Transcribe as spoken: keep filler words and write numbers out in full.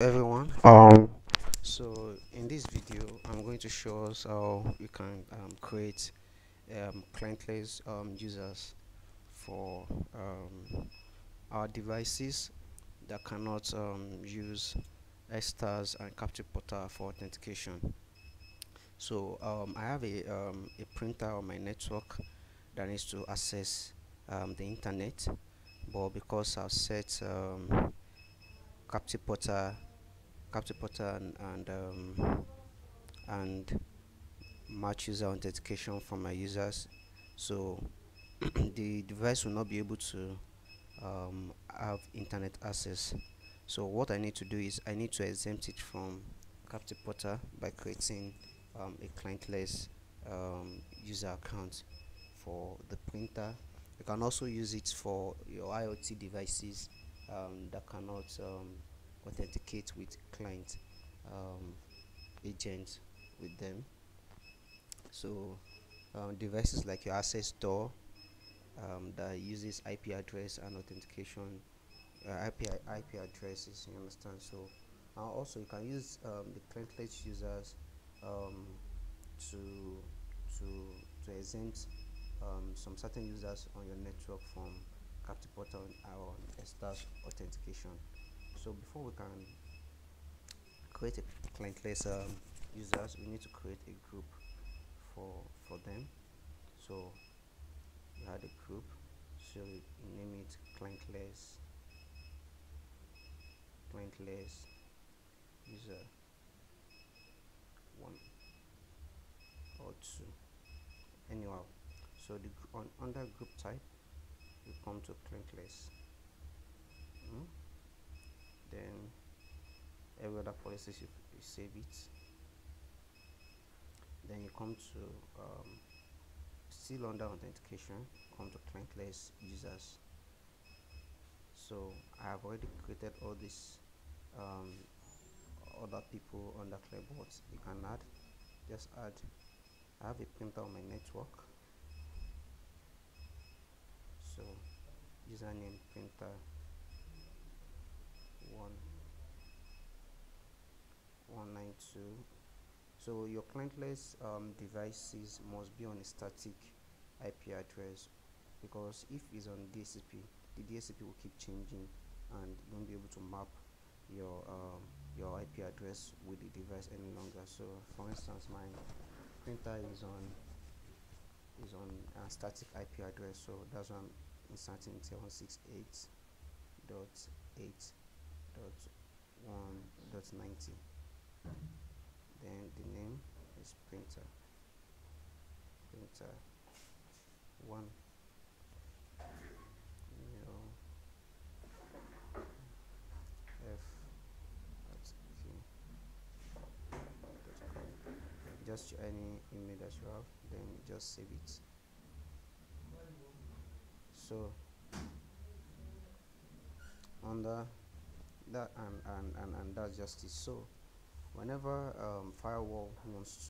Everyone, Um, so in this video I'm going to show us how you can um, create um, clientless um, users for um, our devices that cannot um, use X stars and Capture Portal for authentication. So um, I have a, um, a printer on my network that needs to access um, the internet, but because I've set um, Capture Portal Capture Portal and and, um, and match user authentication for my users, so the device will not be able to um, have internet access. So what I need to do is I need to exempt it from Capture Portal by creating um, a clientless um, user account for the printer. You can also use it for your I O T devices um, that cannot um, authenticate with client um, agents with them. So um, devices like your access door um, that uses I P address and authentication, uh, I P I P addresses. You understand? So uh, also you can use um, the clientless users um, to to to exempt um, some certain users on your network from Capture Portal or X stars authentication. So before we can create a clientless um, users, we need to create a group for for them. So we had a group, so we name it clientless clientless user one or two. Anyhow, so the on under group type, we come to clientless. Mm? Then every other policy you, you save it. Then you come to um, still under authentication, come to clientless users. So I have already created all these um, other people under clipboards. You can add, just add. I have a printer on my network, so username printer one nine two. So your clientless um, devices must be on a static I P address, because if it's on D S C P, the D S C P will keep changing and you won't be able to map your um, your I P address with the device any longer. So for instance, my printer is on is on a static I P address, so that's why I'm inserting seven six eight dot eight dot one dot ninety. Then the name is printer printer one zero f at q dot com. Just any email that you have, then just save it. So under that and, and and and that's just it. So whenever um firewall wants